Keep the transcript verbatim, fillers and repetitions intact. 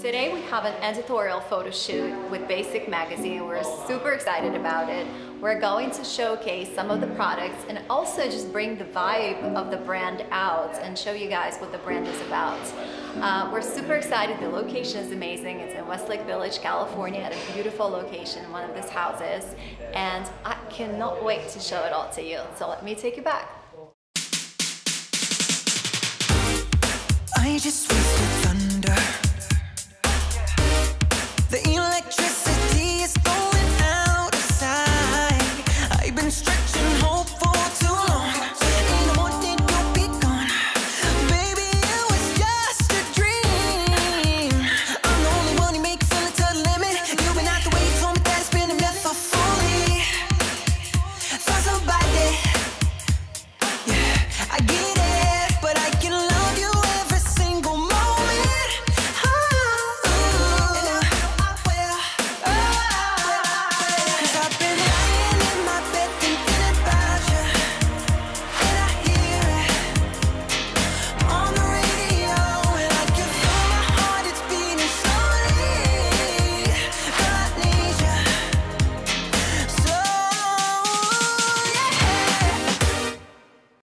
Today we have an editorial photo shoot with Basic Magazine. We're super excited about it. We're going to showcase some of the products and also just bring the vibe of the brand out and show you guys what the brand is about. Uh, we're super excited. The location is amazing. It's in Westlake Village, California, at a beautiful location in one of these houses. And I cannot wait to show it all to you. So let me take you back. I just